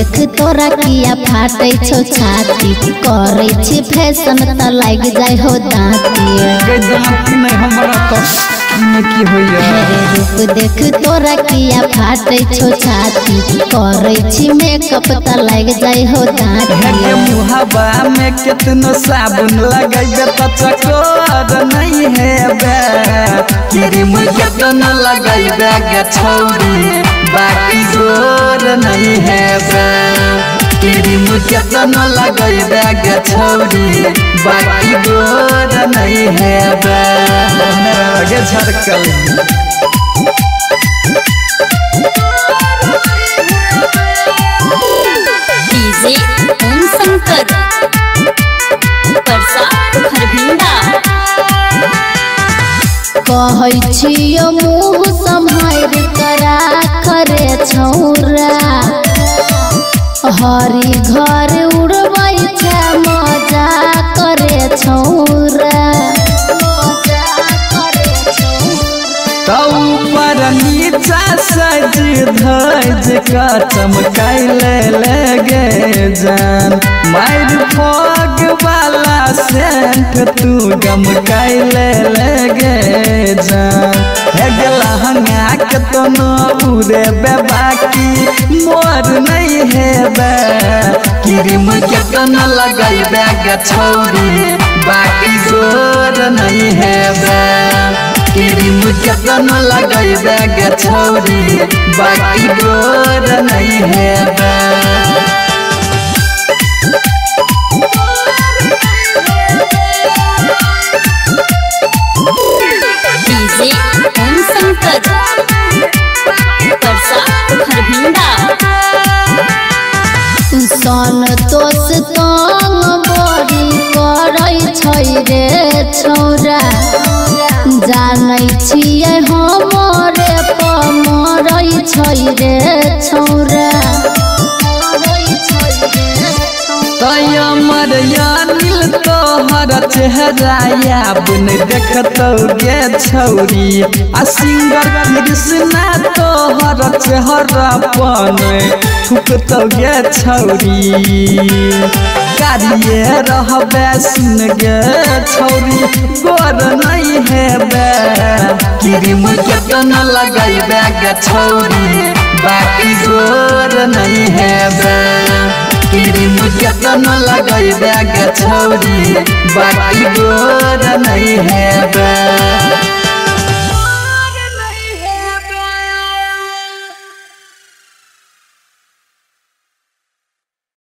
देख तोरा किया फाटे छो छाती करे छी फैशन त लाग जाय हो दाती गजमत नै हमरा त न की होया रूप देख तोरा किया फाटे छो छाती करे छी मेकअप त लाग जाय हो दाती मुहाबा में कितनो साबुन लगाइबे त चकोर नै है बे तेरे मुंह कितना लगाइबे ग छोरी बाकी जोर नहीं है तेरी मुझे तो न लगाई बैग छोड़ी बाकी जोर नहीं है आगे झरकल कहै छियो मुँह सम्हार करा करे छौरा हरि घर उड़बै छ मजा करे छौरा तौ पर नीचा सज धज का चमकाइले लगे जान माइर फॉग वाला सेंट तू गमकाइले लगे तो न उरे बे बाकी मोर नहीं है बे क्रीम के तो न लगाई बैग छोड़ी बाकी जोर नहीं है बे क्रीम के तो न लगाई बैग छोड़ी बाकी जोर नहीं है बे सन तोस तंग बड़ी करई छै रे छौरा जानै छियै हमरे पमरै छै रे छौरा तया मर यानिल तोहर चेहरा याब नै देखतौ गे छौरी आ सिंगर कृष्णा तोहर चेहरा पने थुक तो गे छौरी कारिये रहबे सुन गे छौरी गोर नहीं है बे क्रीम के तो न लगाइबे गे छौरी बाकी जोर नहीं है बे क्रीम के तो न लगाइबे गे छौरी बाकी जोर नहीं है बे।